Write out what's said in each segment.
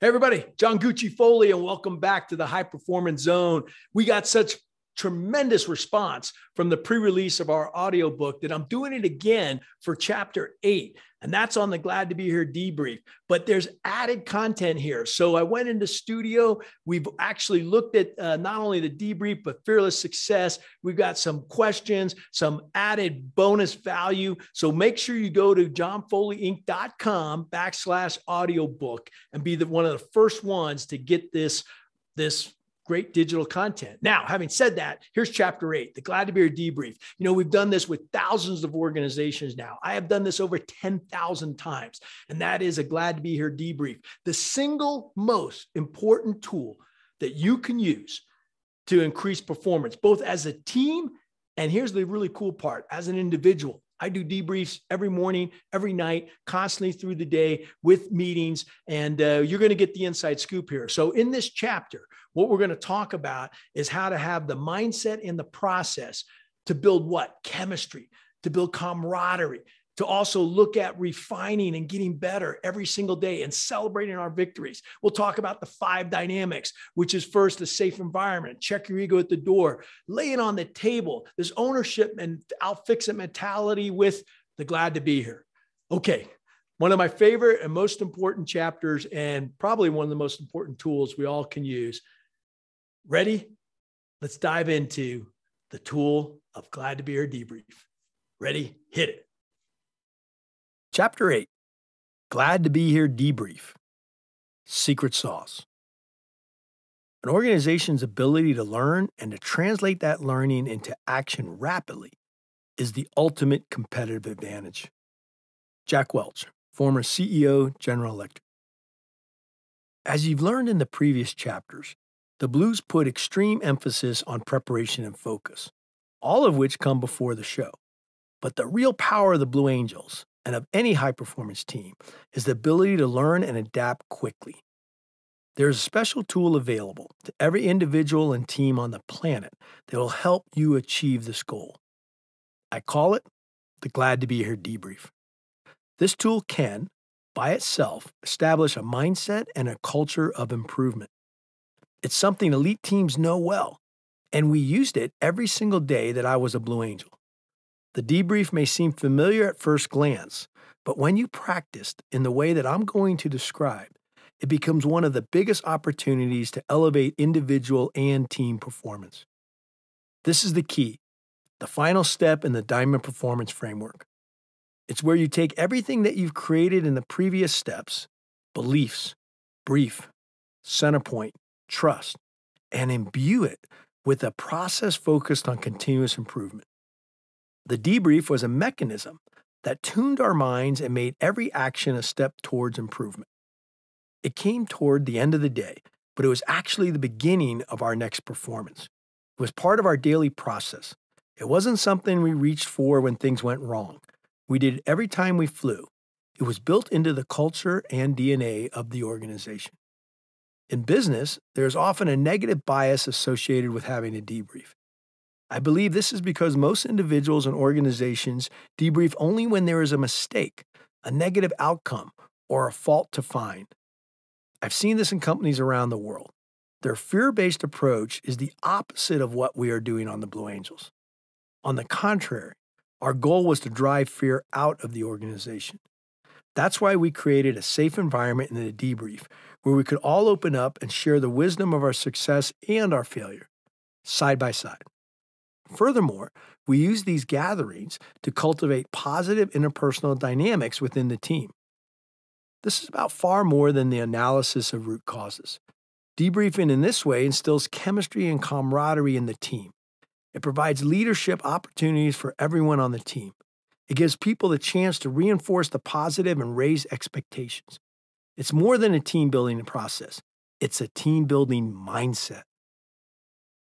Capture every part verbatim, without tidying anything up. Hey everybody, John Gucci Foley, and welcome back to the High Performance Zone. We got such tremendous response from the pre-release of our audiobook that I'm doing it again for chapter eight, and that's on the Glad To Be Here Debrief, but there's added content here. So I went into studio. We've actually looked at uh, not only the debrief, but Fearless Success. We've got some questions, some added bonus value. So make sure you go to johnfoleyinc.com backslash audiobook and be the, one of the first ones to get this, this great digital content. Now, having said that, here's chapter eight, the Glad to Be Here Debrief. You know, we've done this with thousands of organizations now. I have done this over ten thousand times, and that is a Glad to Be Here Debrief. The single most important tool that you can use to increase performance, both as a team, and here's the really cool part, as an individual. I do debriefs every morning, every night, constantly through the day with meetings, and uh, you're going to get the inside scoop here. So in this chapter, what we're going to talk about is how to have the mindset and the process to build what? Chemistry, to build camaraderie, to also look at refining and getting better every single day and celebrating our victories. We'll talk about the five dynamics, which is first, a safe environment, check your ego at the door, lay it on the table, this ownership and I'll fix it mentality with the Glad to Be Here. Okay, one of my favorite and most important chapters, and probably one of the most important tools we all can use. Ready? Let's dive into the tool of Glad to Be Here Debrief. Ready? Hit it. Chapter eight, Glad to Be Here Debrief, Secret Sauce. An organization's ability to learn and to translate that learning into action rapidly is the ultimate competitive advantage. Jack Welch, former C E O, General Electric. As you've learned in the previous chapters, the Blues put extreme emphasis on preparation and focus, all of which come before the show. But the real power of the Blue Angels, and of any high-performance team, is the ability to learn and adapt quickly. There is a special tool available to every individual and team on the planet that will help you achieve this goal. I call it the Glad to Be Here Debrief. This tool can, by itself, establish a mindset and a culture of improvement. It's something elite teams know well, and we used it every single day that I was a Blue Angel. The debrief may seem familiar at first glance, but when you practice in the way that I'm going to describe, it becomes one of the biggest opportunities to elevate individual and team performance. This is the key, the final step in the Diamond Performance Framework. It's where you take everything that you've created in the previous steps, beliefs, brief, center point, trust, and imbue it with a process focused on continuous improvement. The debrief was a mechanism that tuned our minds and made every action a step towards improvement. It came toward the end of the day, but it was actually the beginning of our next performance. It was part of our daily process. It wasn't something we reached for when things went wrong. We did it every time we flew. It was built into the culture and D N A of the organization. In business, there is often a negative bias associated with having a debrief. I believe this is because most individuals and organizations debrief only when there is a mistake, a negative outcome, or a fault to find. I've seen this in companies around the world. Their fear-based approach is the opposite of what we are doing on the Blue Angels. On the contrary, our goal was to drive fear out of the organization. That's why we created a safe environment in the debrief, where we could all open up and share the wisdom of our success and our failure, side by side. Furthermore, we use these gatherings to cultivate positive interpersonal dynamics within the team. This is about far more than the analysis of root causes. Debriefing in this way instills chemistry and camaraderie in the team. It provides leadership opportunities for everyone on the team. It gives people the chance to reinforce the positive and raise expectations. It's more than a team-building process. It's a team-building mindset.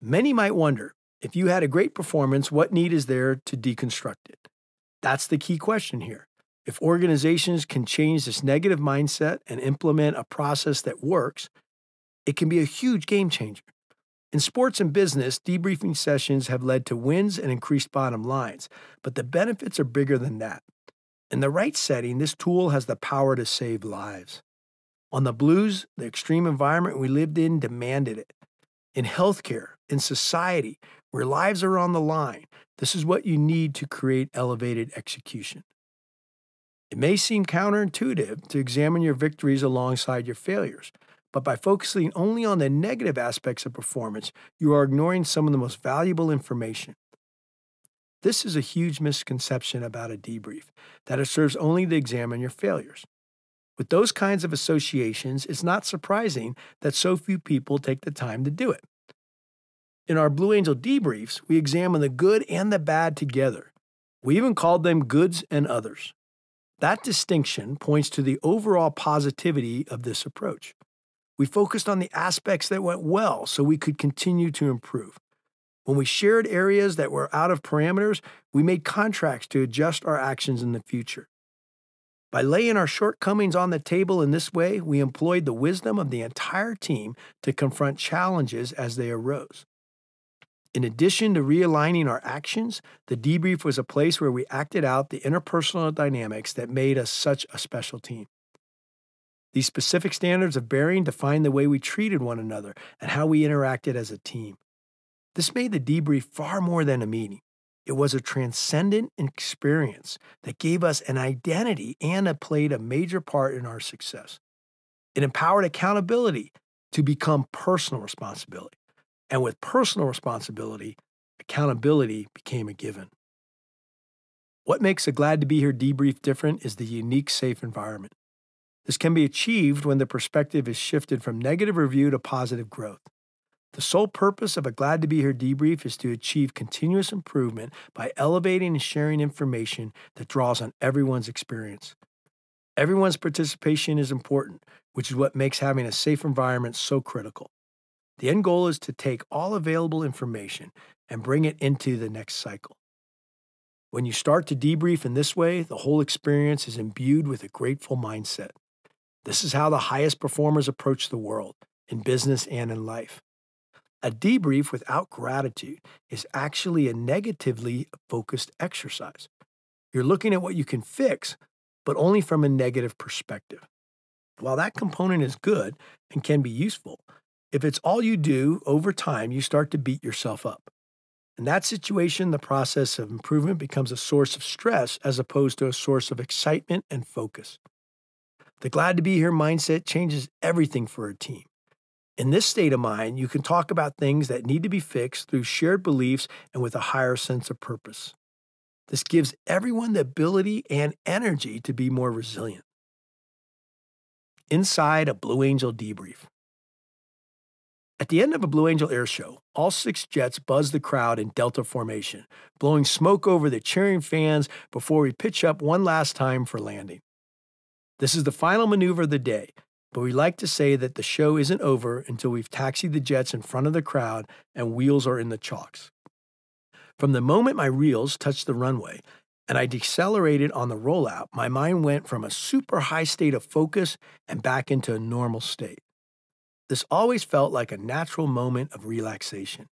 Many might wonder, if you had a great performance, what need is there to deconstruct it? That's the key question here. If organizations can change this negative mindset and implement a process that works, it can be a huge game changer. In sports and business, debriefing sessions have led to wins and increased bottom lines, but the benefits are bigger than that. In the right setting, this tool has the power to save lives. On the blues, the extreme environment we lived in demanded it. In healthcare, in society, where lives are on the line, this is what you need to create elevated execution. It may seem counterintuitive to examine your victories alongside your failures, but by focusing only on the negative aspects of performance, you are ignoring some of the most valuable information. This is a huge misconception about a debrief, that it serves only to examine your failures. With those kinds of associations, it's not surprising that so few people take the time to do it. In our Blue Angel debriefs, we examine the good and the bad together. We even called them goods and others. That distinction points to the overall positivity of this approach. We focused on the aspects that went well so we could continue to improve. When we shared areas that were out of parameters, we made contracts to adjust our actions in the future. By laying our shortcomings on the table in this way, we employed the wisdom of the entire team to confront challenges as they arose. In addition to realigning our actions, the debrief was a place where we acted out the interpersonal dynamics that made us such a special team. These specific standards of bearing defined the way we treated one another and how we interacted as a team. This made the debrief far more than a meeting. It was a transcendent experience that gave us an identity and it played a major part in our success. It empowered accountability to become personal responsibility. And with personal responsibility, accountability became a given. What makes a Glad to Be Here debrief different is the unique, safe environment. This can be achieved when the perspective is shifted from negative review to positive growth. The sole purpose of a Glad to Be Here debrief is to achieve continuous improvement by elevating and sharing information that draws on everyone's experience. Everyone's participation is important, which is what makes having a safe environment so critical. The end goal is to take all available information and bring it into the next cycle. When you start to debrief in this way, the whole experience is imbued with a grateful mindset. This is how the highest performers approach the world, in business and in life. A debrief without gratitude is actually a negatively focused exercise. You're looking at what you can fix, but only from a negative perspective. While that component is good and can be useful, if it's all you do over time, you start to beat yourself up. In that situation, the process of improvement becomes a source of stress as opposed to a source of excitement and focus. The Glad to Be Here mindset changes everything for a team. In this state of mind, you can talk about things that need to be fixed through shared beliefs and with a higher sense of purpose. This gives everyone the ability and energy to be more resilient. Inside a Blue Angel debrief. At the end of a Blue Angel air show, all six jets buzz the crowd in delta formation, blowing smoke over the cheering fans before we pitch up one last time for landing. This is the final maneuver of the day, but we like to say that the show isn't over until we've taxied the jets in front of the crowd and wheels are in the chocks. From the moment my reels touched the runway and I decelerated on the rollout, my mind went from a super high state of focus and back into a normal state. This always felt like a natural moment of relaxation,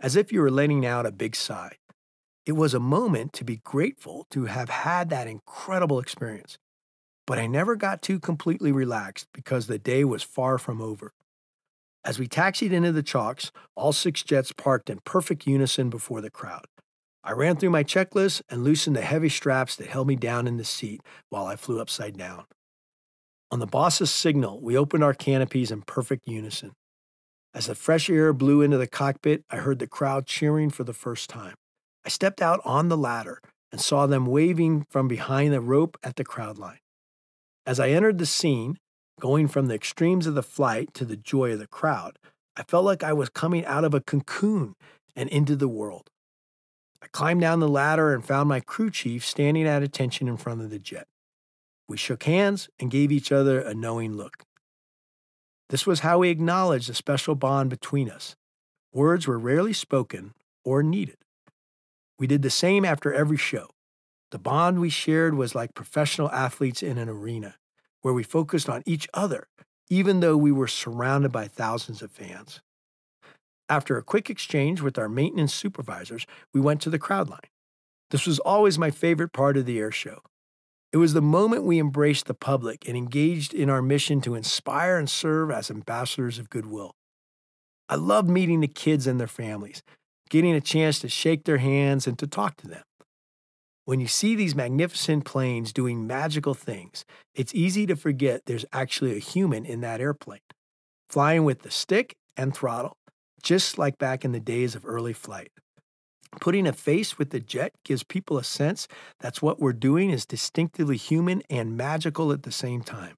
as if you were letting out a big sigh. It was a moment to be grateful to have had that incredible experience. But I never got too completely relaxed because the day was far from over. As we taxied into the chocks, all six jets parked in perfect unison before the crowd. I ran through my checklist and loosened the heavy straps that held me down in the seat while I flew upside down. On the boss's signal, we opened our canopies in perfect unison. As the fresh air blew into the cockpit, I heard the crowd cheering for the first time. I stepped out on the ladder and saw them waving from behind the rope at the crowd line. As I entered the scene, going from the extremes of the flight to the joy of the crowd, I felt like I was coming out of a cocoon and into the world. I climbed down the ladder and found my crew chief standing at attention in front of the jet. We shook hands and gave each other a knowing look. This was how we acknowledged the special bond between us. Words were rarely spoken or needed. We did the same after every show. The bond we shared was like professional athletes in an arena, where we focused on each other, even though we were surrounded by thousands of fans. After a quick exchange with our maintenance supervisors, we went to the crowd line. This was always my favorite part of the air show. It was the moment we embraced the public and engaged in our mission to inspire and serve as ambassadors of goodwill. I loved meeting the kids and their families, getting a chance to shake their hands and to talk to them. When you see these magnificent planes doing magical things, it's easy to forget there's actually a human in that airplane, flying with the stick and throttle, just like back in the days of early flight. Putting a face with the jet gives people a sense that's what we're doing is distinctively human and magical at the same time.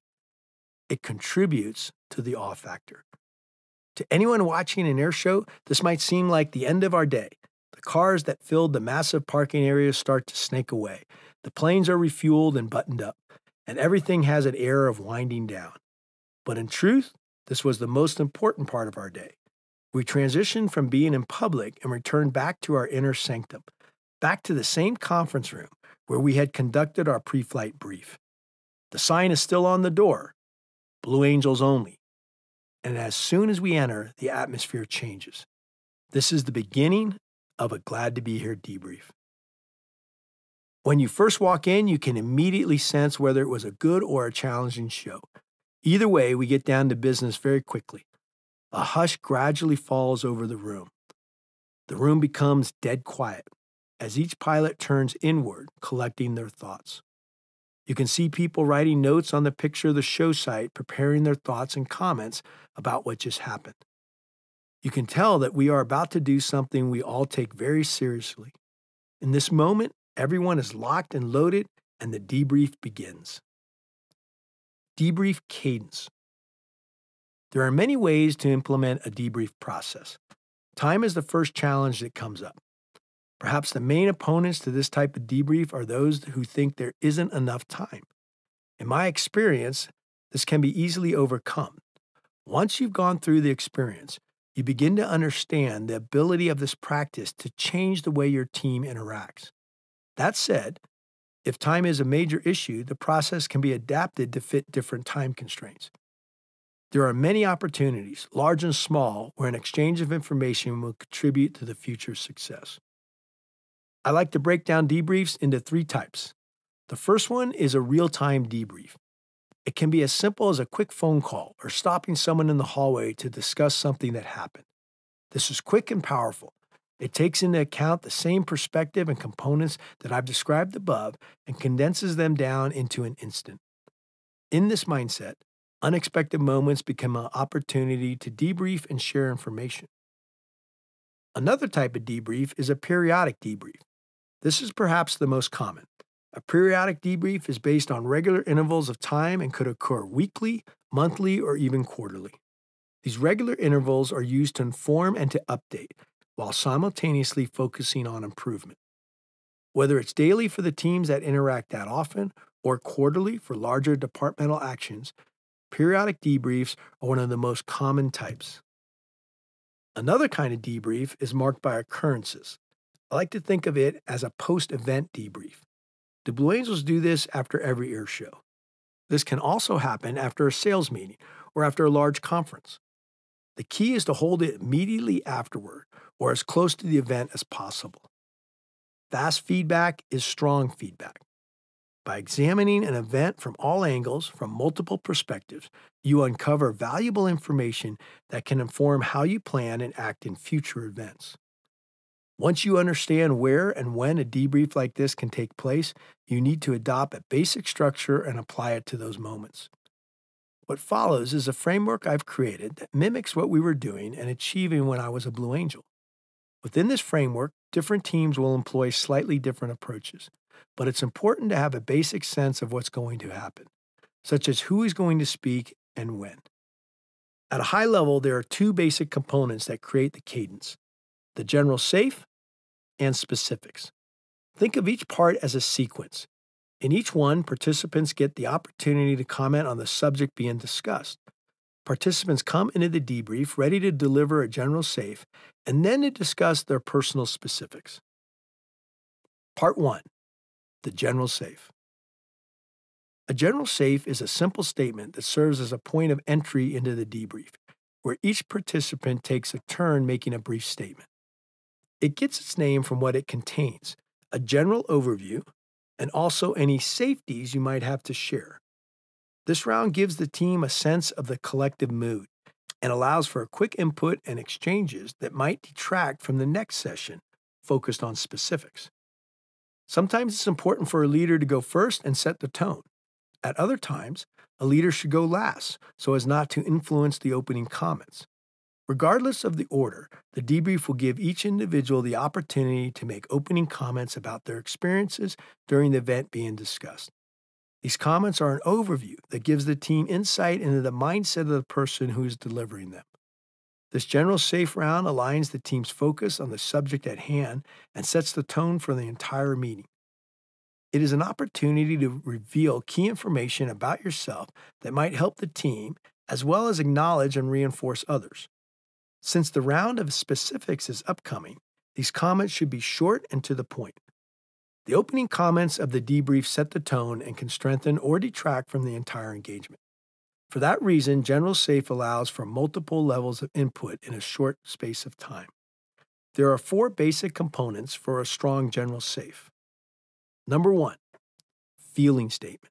It contributes to the awe factor. To anyone watching an air show, this might seem like the end of our day. The cars that filled the massive parking areas start to snake away. The planes are refueled and buttoned up, and everything has an air of winding down. But in truth, this was the most important part of our day. We transitioned from being in public and returned back to our inner sanctum, back to the same conference room where we had conducted our pre-flight brief. The sign is still on the door, Blue Angels only. And as soon as we enter, the atmosphere changes. This is the beginning of a Glad to Be Here debrief. When you first walk in, you can immediately sense whether it was a good or a challenging show. Either way, we get down to business very quickly. A hush gradually falls over the room. The room becomes dead quiet as each pilot turns inward, collecting their thoughts. You can see people writing notes on the picture of the show site, preparing their thoughts and comments about what just happened. You can tell that we are about to do something we all take very seriously. In this moment, everyone is locked and loaded, and the debrief begins. Debrief cadence. There are many ways to implement a debrief process. Time is the first challenge that comes up. Perhaps the main opponents to this type of debrief are those who think there isn't enough time. In my experience, this can be easily overcome. Once you've gone through the experience, you begin to understand the ability of this practice to change the way your team interacts. That said, if time is a major issue, the process can be adapted to fit different time constraints. There are many opportunities, large and small, where an exchange of information will contribute to the future success. I like to break down debriefs into three types. The first one is a real-time debrief. It can be as simple as a quick phone call or stopping someone in the hallway to discuss something that happened. This is quick and powerful. It takes into account the same perspective and components that I've described above and condenses them down into an instant. In this mindset, unexpected moments become an opportunity to debrief and share information. Another type of debrief is a periodic debrief. This is perhaps the most common. A periodic debrief is based on regular intervals of time and could occur weekly, monthly, or even quarterly. These regular intervals are used to inform and to update, while simultaneously focusing on improvement. Whether it's daily for the teams that interact that often, or quarterly for larger departmental actions, periodic debriefs are one of the most common types. Another kind of debrief is marked by occurrences. I like to think of it as a post-event debrief. The Blue Angels do this after every air show. This can also happen after a sales meeting or after a large conference. The key is to hold it immediately afterward or as close to the event as possible. Fast feedback is strong feedback. By examining an event from all angles, from multiple perspectives, you uncover valuable information that can inform how you plan and act in future events. Once you understand where and when a debrief like this can take place, you need to adopt a basic structure and apply it to those moments. What follows is a framework I've created that mimics what we were doing and achieving when I was a Blue Angel. Within this framework, different teams will employ slightly different approaches. But it's important to have a basic sense of what's going to happen, such as who is going to speak and when. At a high level, there are two basic components that create the cadence: the general safe and specifics. Think of each part as a sequence. In each one, participants get the opportunity to comment on the subject being discussed. Participants come into the debrief ready to deliver a general safe and then to discuss their personal specifics. Part one. The general safe. A general safe is a simple statement that serves as a point of entry into the debrief, where each participant takes a turn making a brief statement. It gets its name from what it contains: a general overview, and also any safeties you might have to share. This round gives the team a sense of the collective mood and allows for quick input and exchanges that might detract from the next session focused on specifics. Sometimes it's important for a leader to go first and set the tone. At other times, a leader should go last so as not to influence the opening comments. Regardless of the order, the debrief will give each individual the opportunity to make opening comments about their experiences during the event being discussed. These comments are an overview that gives the team insight into the mindset of the person who is delivering them. This general safe round aligns the team's focus on the subject at hand and sets the tone for the entire meeting. It is an opportunity to reveal key information about yourself that might help the team, as well as acknowledge and reinforce others. Since the round of specifics is upcoming, these comments should be short and to the point. The opening comments of the debrief set the tone and can strengthen or detract from the entire engagement. For that reason, General Safe allows for multiple levels of input in a short space of time. There are four basic components for a strong General Safe. Number one, feeling statement.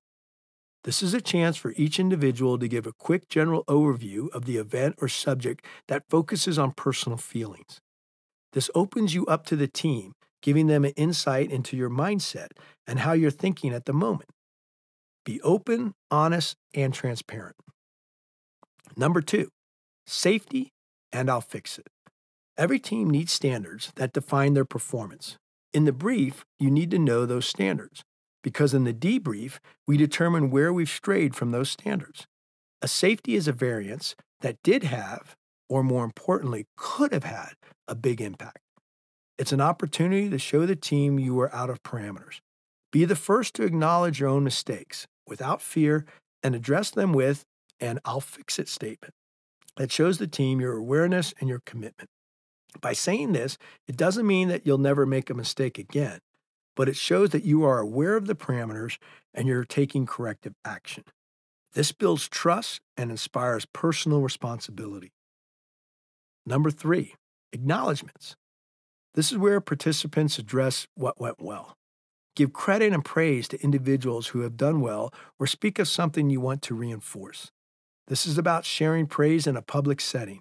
This is a chance for each individual to give a quick general overview of the event or subject that focuses on personal feelings. This opens you up to the team, giving them an insight into your mindset and how you're thinking at the moment. Be open, honest, and transparent. Number two, safety and I'll fix it. Every team needs standards that define their performance. In the brief, you need to know those standards, because in the debrief, we determine where we've strayed from those standards. A safety is a variance that did have, or more importantly, could have had, a big impact. It's an opportunity to show the team you were out of parameters. Be the first to acknowledge your own mistakes without fear and address them with an I'll fix it statement that shows the team your awareness and your commitment. By saying this, it doesn't mean that you'll never make a mistake again, but it shows that you are aware of the parameters and you're taking corrective action. This builds trust and inspires personal responsibility. Number three, acknowledgments. This is where participants address what went well. Give credit and praise to individuals who have done well or speak of something you want to reinforce. This is about sharing praise in a public setting.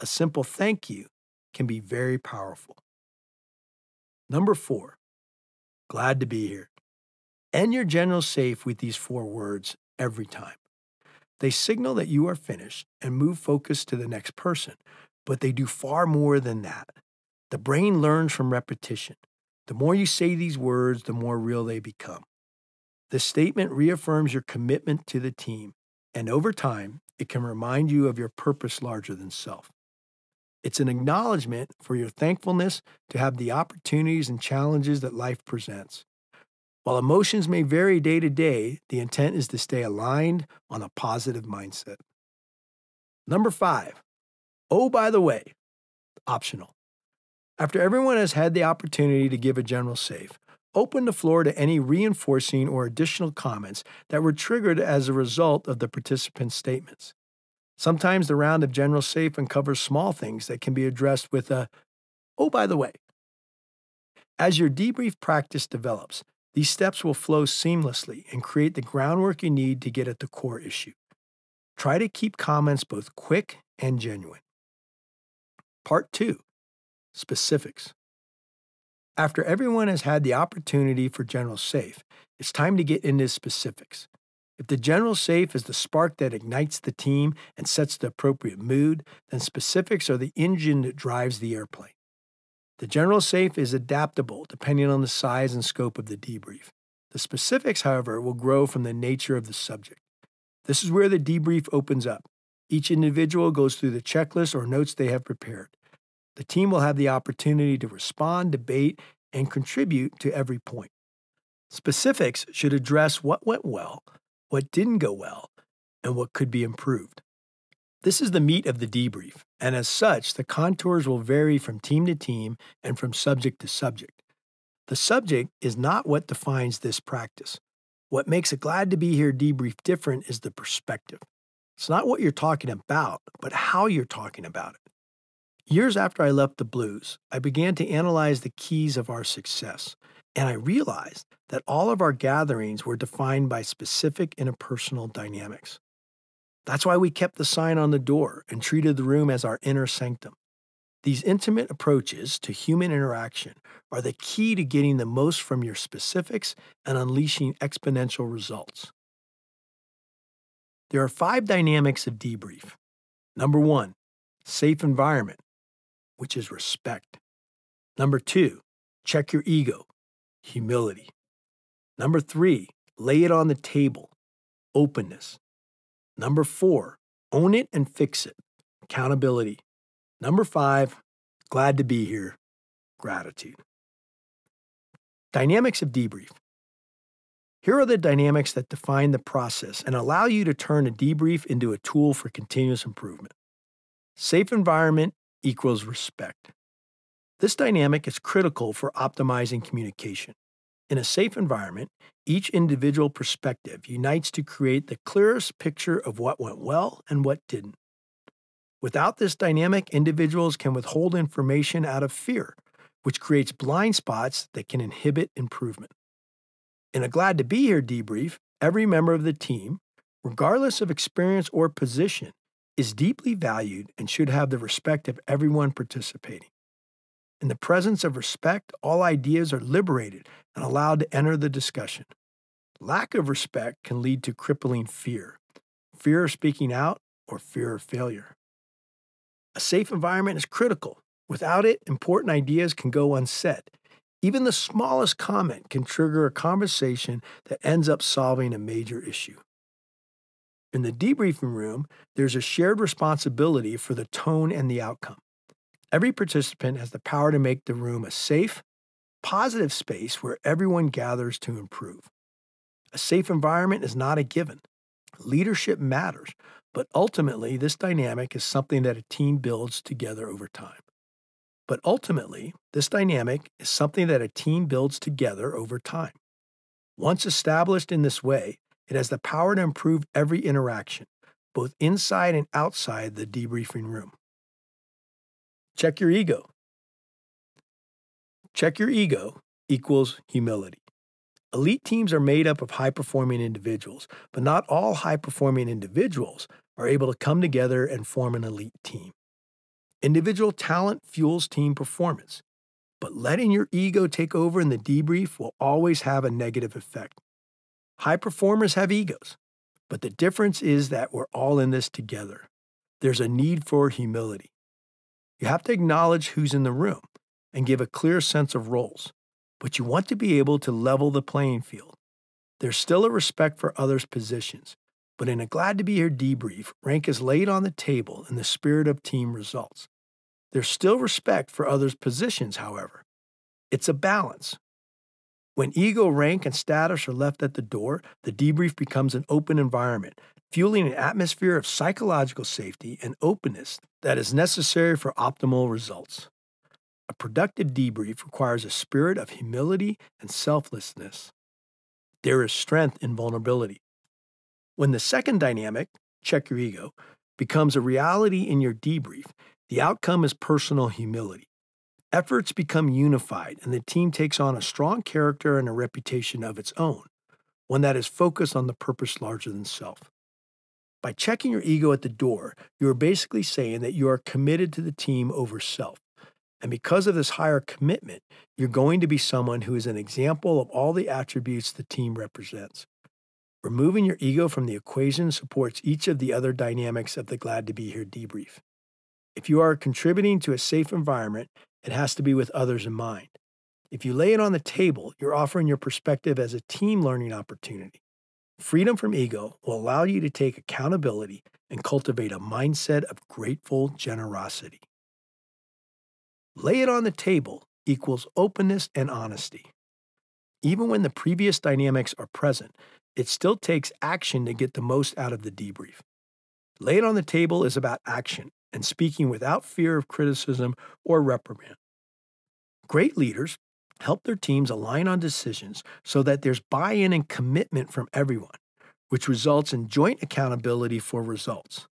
A simple thank you can be very powerful. Number four, glad to be here. End your General Safe with these four words every time. They signal that you are finished and move focus to the next person, but they do far more than that. The brain learns from repetition. The more you say these words, the more real they become. This statement reaffirms your commitment to the team, and over time, it can remind you of your purpose larger than self. It's an acknowledgement for your thankfulness to have the opportunities and challenges that life presents. While emotions may vary day to day, the intent is to stay aligned on a positive mindset. Number five, oh, by the way, optional. After everyone has had the opportunity to give a General Safe, open the floor to any reinforcing or additional comments that were triggered as a result of the participants' statements. Sometimes the round of General Safe uncovers small things that can be addressed with a, oh, by the way. As your debrief practice develops, these steps will flow seamlessly and create the groundwork you need to get at the core issue. Try to keep comments both quick and genuine. Part two, specifics. After everyone has had the opportunity for General Safe, it's time to get into specifics. If the General Safe is the spark that ignites the team and sets the appropriate mood, then specifics are the engine that drives the airplane. The General Safe is adaptable depending on the size and scope of the debrief. The specifics, however, will grow from the nature of the subject. This is where the debrief opens up. Each individual goes through the checklist or notes they have prepared. The team will have the opportunity to respond, debate, and contribute to every point. Specifics should address what went well, what didn't go well, and what could be improved. This is the meat of the debrief, and as such, the contours will vary from team to team and from subject to subject. The subject is not what defines this practice. What makes a Glad to Be Here debrief different is the perspective. It's not what you're talking about, but how you're talking about it. Years after I left the Blues, I began to analyze the keys of our success And I realized that all of our gatherings were defined by specific interpersonal dynamics. That's why we kept the sign on the door and treated the room as our inner sanctum. These intimate approaches to human interaction are the key to getting the most from your specifics and unleashing exponential results. There are five dynamics of debrief. Number one, safe environment, which is respect. Number two, check your ego, humility. Number three, lay it on the table, openness. Number four, own it and fix it, accountability. Number five, glad to be here, gratitude. Dynamics of debrief. Here are the dynamics that define the process and allow you to turn a debrief into a tool for continuous improvement. Safe environment equals respect. This dynamic is critical for optimizing communication. In a safe environment, each individual perspective unites to create the clearest picture of what went well and what didn't. Without this dynamic, individuals can withhold information out of fear, which creates blind spots that can inhibit improvement. In a Glad to Be Here debrief, every member of the team, regardless of experience or position, is deeply valued and should have the respect of everyone participating. In the presence of respect, all ideas are liberated and allowed to enter the discussion. Lack of respect can lead to crippling fear, fear of speaking out, or fear of failure. A safe environment is critical. Without it, important ideas can go unsaid. Even the smallest comment can trigger a conversation that ends up solving a major issue. In the debriefing room, there's a shared responsibility for the tone and the outcome. Every participant has the power to make the room a safe, positive space where everyone gathers to improve. A safe environment is not a given. Leadership matters, but ultimately this dynamic is something that a team builds together over time. But ultimately, this dynamic is something that a team builds together over time. Once established in this way, it has the power to improve every interaction, both inside and outside the debriefing room. Check your ego. Check your ego equals humility. Elite teams are made up of high-performing individuals, but not all high-performing individuals are able to come together and form an elite team. Individual talent fuels team performance, but letting your ego take over in the debrief will always have a negative effect. High performers have egos, but the difference is that we're all in this together. There's a need for humility. You have to acknowledge who's in the room and give a clear sense of roles, but you want to be able to level the playing field. There's still a respect for others' positions, but in a Glad to Be Here debrief, rank is laid on the table in the spirit of team results. There's still respect for others' positions, however. It's a balance. When ego, rank, and status are left at the door, the debrief becomes an open environment, fueling an atmosphere of psychological safety and openness that is necessary for optimal results. A productive debrief requires a spirit of humility and selflessness. There is strength in vulnerability. When the second dynamic, check your ego, becomes a reality in your debrief, the outcome is personal humility. Efforts become unified, and the team takes on a strong character and a reputation of its own, one that is focused on the purpose larger than self. By checking your ego at the door, you are basically saying that you are committed to the team over self. And because of this higher commitment, you're going to be someone who is an example of all the attributes the team represents. Removing your ego from the equation supports each of the other dynamics of the Glad to Be Here debrief. If you are contributing to a safe environment, it has to be with others in mind. If you lay it on the table, you're offering your perspective as a team learning opportunity. Freedom from ego will allow you to take accountability and cultivate a mindset of grateful generosity. Lay it on the table equals openness and honesty. Even when the previous dynamics are present, it still takes action to get the most out of the debrief. Lay it on the table is about action and speaking without fear of criticism or reprimand. Great leaders help their teams align on decisions so that there's buy-in and commitment from everyone, which results in joint accountability for results.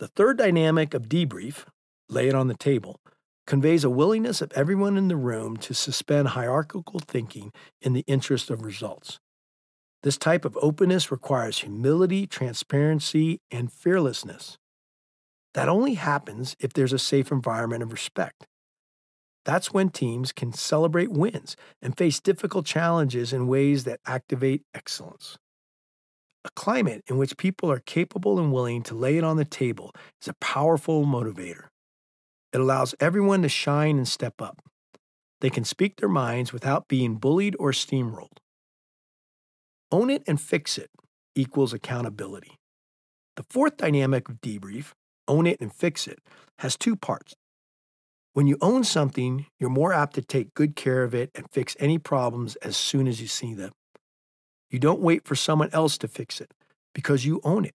The third dynamic of debrief, lay it on the table, conveys a willingness of everyone in the room to suspend hierarchical thinking in the interest of results. This type of openness requires humility, transparency, and fearlessness. That only happens if there's a safe environment of respect. That's when teams can celebrate wins and face difficult challenges in ways that activate excellence. A climate in which people are capable and willing to lay it on the table is a powerful motivator. It allows everyone to shine and step up. They can speak their minds without being bullied or steamrolled. Own it and fix it equals accountability. The fourth dynamic of debrief, own it and fix it, has two parts. When you own something, you're more apt to take good care of it and fix any problems as soon as you see them. You don't wait for someone else to fix it because you own it.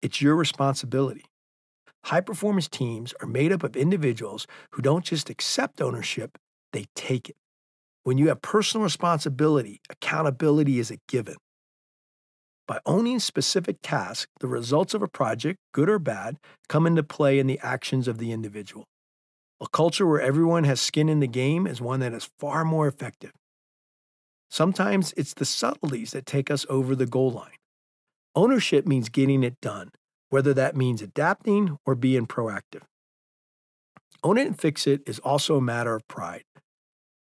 It's your responsibility. High-performance teams are made up of individuals who don't just accept ownership, they take it. When you have personal responsibility, accountability is a given. By owning specific tasks, the results of a project, good or bad, come into play in the actions of the individual. A culture where everyone has skin in the game is one that is far more effective. Sometimes it's the subtleties that take us over the goal line. Ownership means getting it done, whether that means adapting or being proactive. Own it and fix it is also a matter of pride.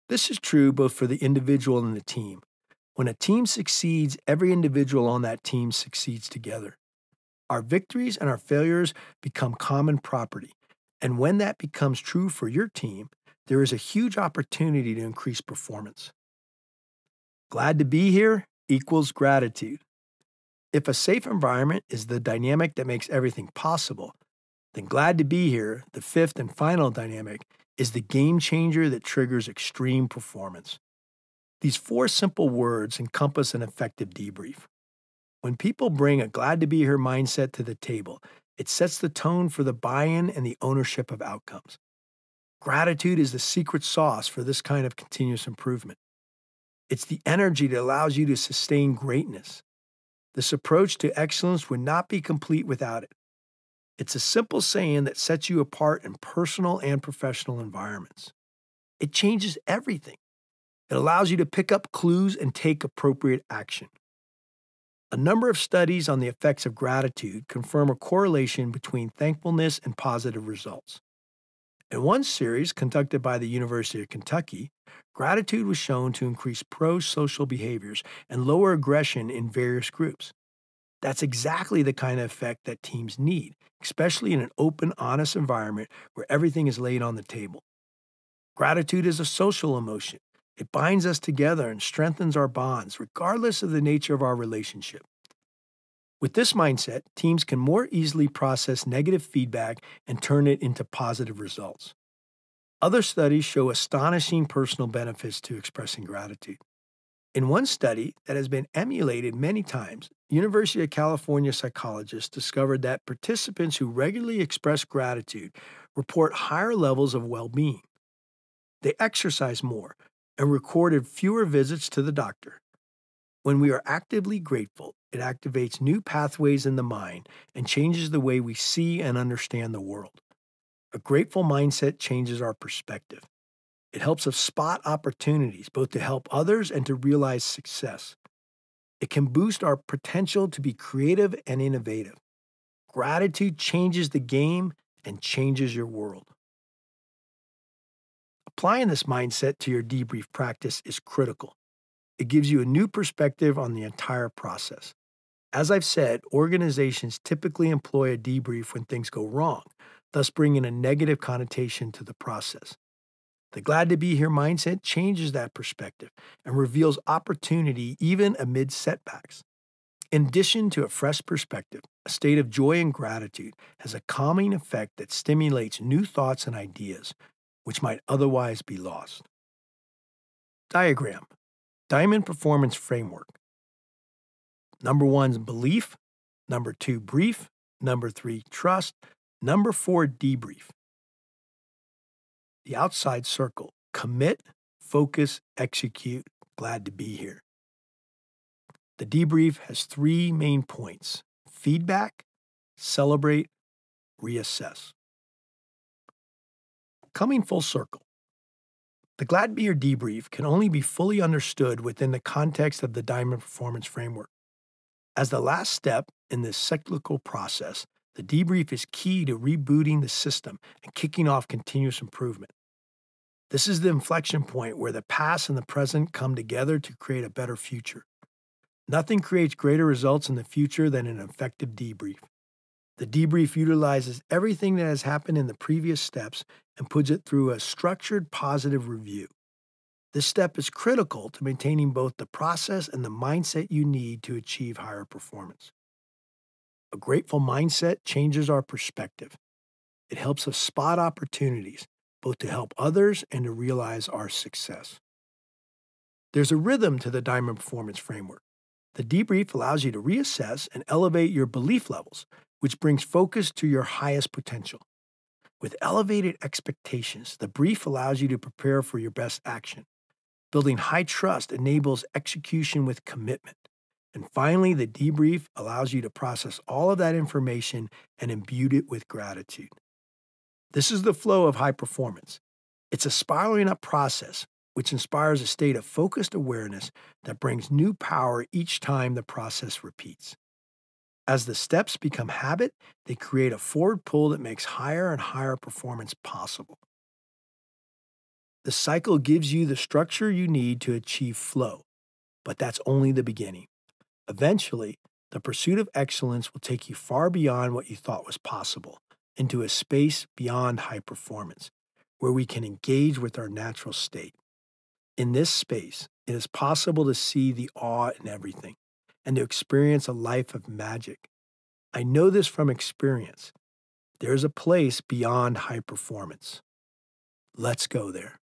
This is true both for the individual and the team. When a team succeeds, every individual on that team succeeds together. Our victories and our failures become common property, and when that becomes true for your team, there is a huge opportunity to increase performance. Glad to be here equals gratitude. If a safe environment is the dynamic that makes everything possible, then glad to be here, the fifth and final dynamic, is the game changer that triggers extreme performance. These four simple words encompass an effective debrief. When people bring a glad-to-be-here mindset to the table, it sets the tone for the buy-in and the ownership of outcomes. Gratitude is the secret sauce for this kind of continuous improvement. It's the energy that allows you to sustain greatness. This approach to excellence would not be complete without it. It's a simple saying that sets you apart in personal and professional environments. It changes everything. It allows you to pick up clues and take appropriate action. A number of studies on the effects of gratitude confirm a correlation between thankfulness and positive results. In one series conducted by the University of Kentucky, gratitude was shown to increase pro-social behaviors and lower aggression in various groups. That's exactly the kind of effect that teams need, especially in an open, honest environment where everything is laid on the table. Gratitude is a social emotion. It binds us together and strengthens our bonds, regardless of the nature of our relationship. With this mindset, teams can more easily process negative feedback and turn it into positive results. Other studies show astonishing personal benefits to expressing gratitude. In one study that has been emulated many times, University of California psychologists discovered that participants who regularly express gratitude report higher levels of well-being. They exercise more and recorded fewer visits to the doctor. When we are actively grateful, it activates new pathways in the mind and changes the way we see and understand the world. A grateful mindset changes our perspective. It helps us spot opportunities, both to help others and to realize success. It can boost our potential to be creative and innovative. Gratitude changes the game and changes your world. Applying this mindset to your debrief practice is critical. It gives you a new perspective on the entire process. As I've said, organizations typically employ a debrief when things go wrong, thus bringing a negative connotation to the process. The Glad to Be Here mindset changes that perspective and reveals opportunity even amid setbacks. In addition to a fresh perspective, a state of joy and gratitude has a calming effect that stimulates new thoughts and ideas, which might otherwise be lost. Diagram: Diamond Performance Framework. Number one's belief. Number two, brief. Number three, trust. Number four, debrief. The outside circle: commit, focus, execute, glad to be here. The debrief has three main points: feedback, celebrate, reassess. Coming full circle, the Glad To Be Here Debrief can only be fully understood within the context of the Diamond Performance Framework. As the last step in this cyclical process, the debrief is key to rebooting the system and kicking off continuous improvement. This is the inflection point where the past and the present come together to create a better future. Nothing creates greater results in the future than an effective debrief. The debrief utilizes everything that has happened in the previous steps and puts it through a structured, positive review. This step is critical to maintaining both the process and the mindset you need to achieve higher performance. A grateful mindset changes our perspective. It helps us spot opportunities, both to help others and to realize our success. There's a rhythm to the Diamond Performance Framework. The debrief allows you to reassess and elevate your belief levels, which brings focus to your highest potential. With elevated expectations, the brief allows you to prepare for your best action. Building high trust enables execution with commitment. And finally, the debrief allows you to process all of that information and imbue it with gratitude. This is the flow of high performance. It's a spiraling up process, which inspires a state of focused awareness that brings new power each time the process repeats. As the steps become habit, they create a forward pull that makes higher and higher performance possible. The cycle gives you the structure you need to achieve flow, but that's only the beginning. Eventually, the pursuit of excellence will take you far beyond what you thought was possible, into a space beyond high performance, where we can engage with our natural state. In this space, it is possible to see the awe in everything and to experience a life of magic. I know this from experience. There is a place beyond high performance. Let's go there.